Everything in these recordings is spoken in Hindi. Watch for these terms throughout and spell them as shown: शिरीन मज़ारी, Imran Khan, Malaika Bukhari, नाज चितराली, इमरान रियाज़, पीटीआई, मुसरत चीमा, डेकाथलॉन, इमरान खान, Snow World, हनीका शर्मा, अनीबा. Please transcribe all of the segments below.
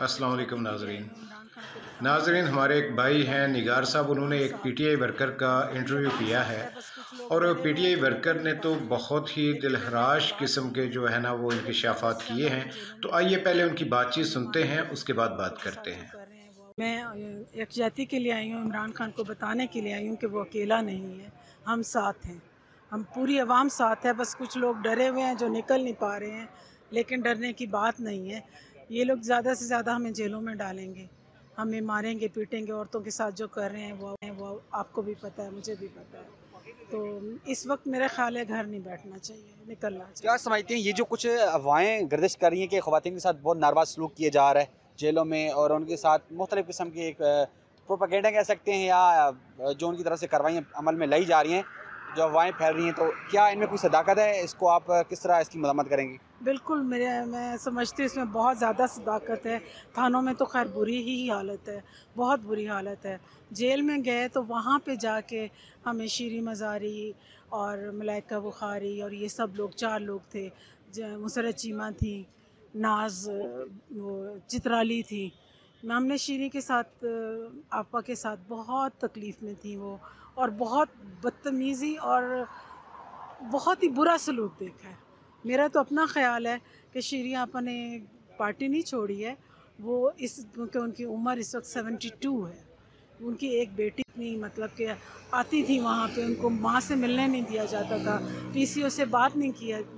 अस्सलामुअलैकुम नाजरीन हमारे एक भाई हैं निगार साहब, उन्होंने एक पीटीआई वर्कर का इंटरव्यू किया है और पीटीआई वर्कर ने तो बहुत ही दिलहराश किस्म के जो है ना वो इंकशाफात किए हैं। तो आइए पहले उनकी बातचीत सुनते हैं, उसके बाद बात करते हैं। मैं यकजहती के लिए आई हूँ, इमरान खान को बताने के लिए आई हूँ कि वो अकेला नहीं है, हम साथ हैं, हम पूरी आवाम साथ है। बस कुछ लोग डरे हुए हैं जो निकल नहीं पा रहे हैं, लेकिन डरने की बात नहीं है। ये लोग ज़्यादा से ज़्यादा हमें जेलों में डालेंगे, हमें मारेंगे पीटेंगे, औरतों के साथ जो कर रहे हैं वो आपको भी पता है, मुझे भी पता है। तो इस वक्त मेरा ख्याल है घर नहीं बैठना चाहिए, निकलना चाहिए। क्या समझते हैं ये जो कुछ अफवाहें गर्दिश कर रही हैं कि ख्वातीन के साथ बहुत नारवा सलूक किया जा रहा है जेलों में और उनके साथ मुख्तलिफ़ किस्म के एक प्रोपेगेंडा कह सकते हैं या जो उनकी तरफ से कार्रवाइयाँ अमल में लाई जा रही हैं, जो अफवाहें फैल रही हैं, तो क्या इनमें कोई सदाकत है? इसको आप किस तरह इसकी मदम्मत करेंगी? बिल्कुल, मैं समझती हूँ इसमें बहुत ज़्यादा सदाकत है। थानों में तो खैर बुरी ही हालत है, बहुत बुरी हालत है। जेल में गए तो वहाँ पे जाके हमें शिरीन मज़ारी और मलाइका बुखारी और ये सब लोग, 4 लोग थे, मुसरत चीमा थी, नाज चितराली थी। हमने शिरीन के साथ, आपा के साथ बहुत तकलीफ़ में थी वो, और बहुत बदतमीज़ी और बहुत ही बुरा सलूक देखा है। मेरा तो अपना ख्याल है कि शिरीन आपा ने पार्टी नहीं छोड़ी है, वो इस क्योंकि उनकी उम्र इस वक्त 72 है। उनकी एक बेटी नहीं, मतलब कि आती थी वहाँ पे, उनको माँ से मिलने नहीं दिया जाता था, पीसीओ से बात नहीं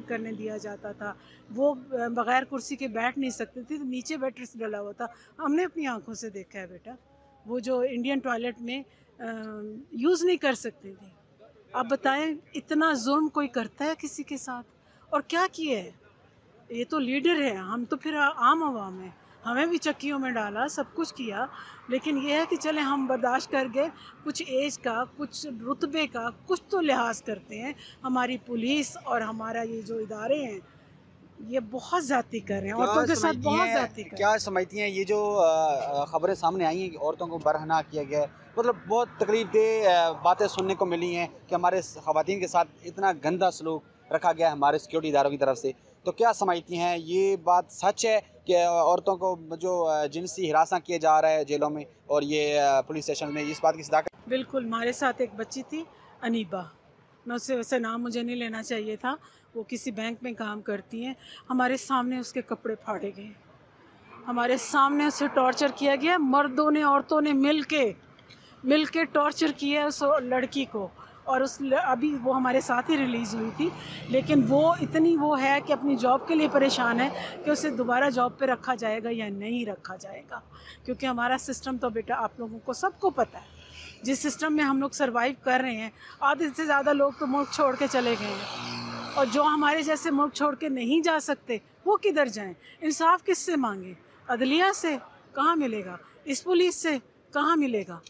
करने दिया जाता था, वो बग़ैर कुर्सी के बैठ नहीं सकती थी, तो नीचे बेडरेस्ट डला हुआ था। हमने अपनी आंखों से देखा है बेटा, वो जो इंडियन टॉयलेट में यूज़ नहीं कर सकती थी। आप बताएं, इतना जुल्म कोई करता है किसी के साथ? और क्या किया है? ये तो लीडर है, हम तो फिर आम आवाम है, हमें भी चक्कियों में डाला, सब कुछ किया, लेकिन यह है कि चले हम बर्दाश्त कर गए। कुछ एज का, कुछ रुतबे का, कुछ तो लिहाज करते हैं। हमारी पुलिस और हमारा ये जो इदारे हैं ये बहुत ज़्यादती कर रहे हैं औरतों के साथ, बहुत ज़्यादती कर रहे हैं। क्या समझती हैं ये जो ख़बरें सामने आई हैं कि औरतों को बरहना किया गया है, मतलब बहुत तकलीफदेह बातें सुनने को मिली हैं कि हमारे ख़वातीन के साथ इतना गंदा सलूक रखा गया है हमारे सिक्योरिटी इदारों की तरफ से, तो क्या समझती हैं ये बात सच है कि औरतों को जो जिनसी हिरासा किया जा रहा है जेलों में और ये पुलिस स्टेशन में, इस बात की सदाकत? बिल्कुल, हमारे साथ एक बच्ची थी अनीबा, मैं उससे, वैसे नाम मुझे नहीं लेना चाहिए था, वो किसी बैंक में काम करती हैं। हमारे सामने उसके कपड़े फाड़े गए, हमारे सामने उसे टॉर्चर किया गया, मर्दों ने औरतों ने मिल के टॉर्चर किया उस लड़की को। और उस अभी वो हमारे साथ ही रिलीज़ हुई थी, लेकिन वो इतनी वो है कि अपनी जॉब के लिए परेशान है कि उसे दोबारा जॉब पे रखा जाएगा या नहीं रखा जाएगा, क्योंकि हमारा सिस्टम तो बेटा आप लोगों को सबको पता है, जिस सिस्टम में हम लोग सर्वाइव कर रहे हैं। आधे से ज़्यादा लोग तो मुल्क छोड़ के चले गए हैं, और जो हमारे जैसे मुल्क छोड़ के नहीं जा सकते वो किधर जाएँ? इंसाफ किससे मांगें? अदलिया से कहाँ मिलेगा, इस पुलिस से कहाँ मिलेगा?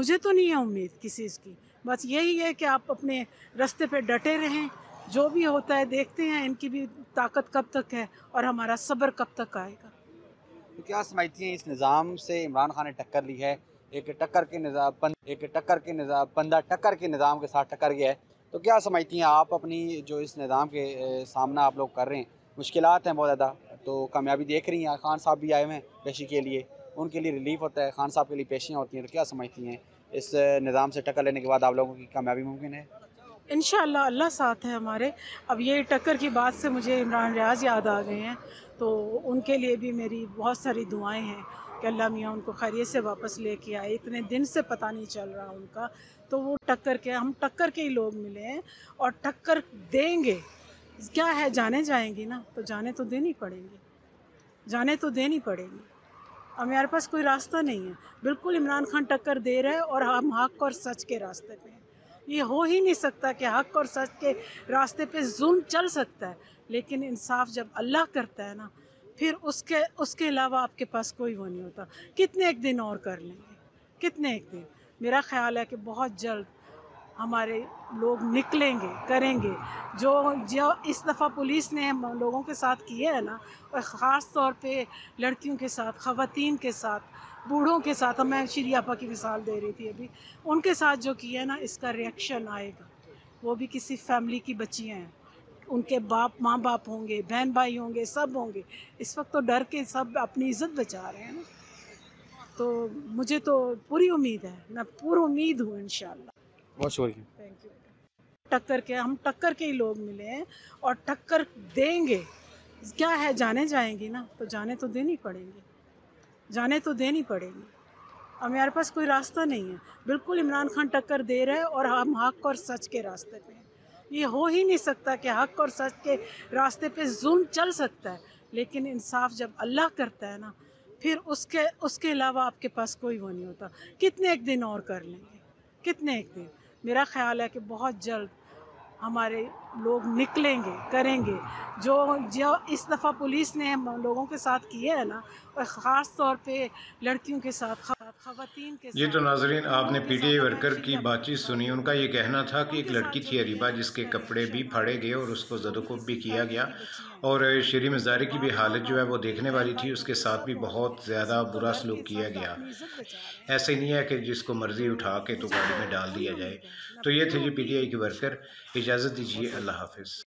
मुझे तो नहीं है उम्मीद किसी इसकी। बस यही है कि आप अपने रास्ते पे डटे रहें, जो भी होता है देखते हैं इनकी भी ताकत कब तक है और हमारा सब्र कब तक आएगा। क्या समझती हैं इस निज़ाम से इमरान खान ने टक्कर ली है, एक टक्कर के निज़ाम के साथ टक्कर गया है, तो क्या समझती हैं आप अपनी जो इस निज़ाम के सामना आप लोग कर रहे हैं, मुश्किलात हैं बहुत ज़्यादा, तो कामयाबी देख रही हैं? खान साहब भी आए हुए हैं पेशी के लिए, उनके लिए रिलीफ होता है, खान साहब के लिए पेशियाँ होती हैं, तो क्या समझती हैं इस निज़ाम से टक्कर लेने के बाद आप लोगों की कामयाबी मुमकिन है? इंशाअल्लाह, अल्लाह साथ है हमारे। अब ये टक्कर की बात से मुझे इमरान रियाज़ याद आ गए हैं, तो उनके लिए भी मेरी बहुत सारी दुआएं हैं कि अल्लाह मियाँ उनको खैरियत से वापस लेके आए। इतने दिन से पता नहीं चल रहा उनका, तो वो टक्कर के, हम टक्कर के ही लोग मिले हैं और टक्कर देंगे। क्या है, जाने जाएंगी ना, तो जाने तो देनी पड़ेंगी, जाने तो देनी पड़ेगी, हमारे पास कोई रास्ता नहीं है। बिल्कुल इमरान खान टक्कर दे रहे हैं और हम हक और सच के रास्ते पे हैं। ये हो ही नहीं सकता कि हक और सच के रास्ते पे जुल्म चल सकता है, लेकिन इंसाफ जब अल्लाह करता है ना, फिर उसके अलावा आपके पास कोई वो नहीं होता। कितने एक दिन और कर लेंगे, कितने एक दिन। मेरा ख्याल है कि बहुत जल्द हमारे लोग निकलेंगे, करेंगे जो इस दफ़ा पुलिस ने हम लोगों के साथ किया है ना, और ख़ास तौर पे लड़कियों के साथ, ख़वातीन के साथ, बूढ़ों के साथ। मैं शिरीन आपा की मिसाल दे रही थी अभी, उनके साथ जो किया है ना, इसका रिएक्शन आएगा। वो भी किसी फैमिली की बच्चियाँ हैं, उनके बाप माँ बाप होंगे, बहन भाई होंगे, सब होंगे। इस वक्त तो डर के सब अपनी इज्जत बचा रहे हैं ना। तो मुझे तो पूरी उम्मीद है, मैं पूरी उम्मीद हूँ इंशाल्लाह। बहुत शुक्रिया, थैंक यू। टक्कर के, हम टक्कर के ही लोग मिले हैं और टक्कर देंगे। क्या है, जाने जाएंगी ना, तो जाने तो देनी पड़ेंगी, जाने तो देनी पड़ेगी। हमारे पास कोई रास्ता नहीं है। बिल्कुल इमरान खान टक्कर दे रहे हैं और हम हक और सच के रास्ते पे हैं। ये हो ही नहीं सकता कि हक और सच के रास्ते पे जुल्म चल सकता है, लेकिन इंसाफ जब अल्लाह करता है ना, फिर उसके अलावा आपके पास कोई वो नहीं होता। कितने एक दिन और कर लेंगे, कितने एक दिन। मेरा ख्याल है कि बहुत जल्द हमारे लोग निकलेंगे, करेंगे जो इस दफ़ा पुलिस ने हम लोगों के साथ किया है ना, और ख़ास तौर पे लड़कियों के साथ, ख़वातीन के साथ। ये तो नाजरीन आपने पीटीआई वर्कर की बातचीत सुनी। उनका ये कहना था कि एक लड़की थी अरीबा, जिसके कपड़े भी फाड़े गए और उसको ज़दोकोब भी किया गया। और शिरीन मज़ारी की भी हालत जो है वो देखने वाली थी, उसके साथ भी बहुत ज़्यादा बुरा सलूक किया गया। ऐसे नहीं है कि जिसको मर्ज़ी उठा के तो गाड़ी में डाल दिया जाए। तो ये थे जी पीटीआई के वर्कर। इजाज़त दीजिए, अल्लाह हाफ़िज़।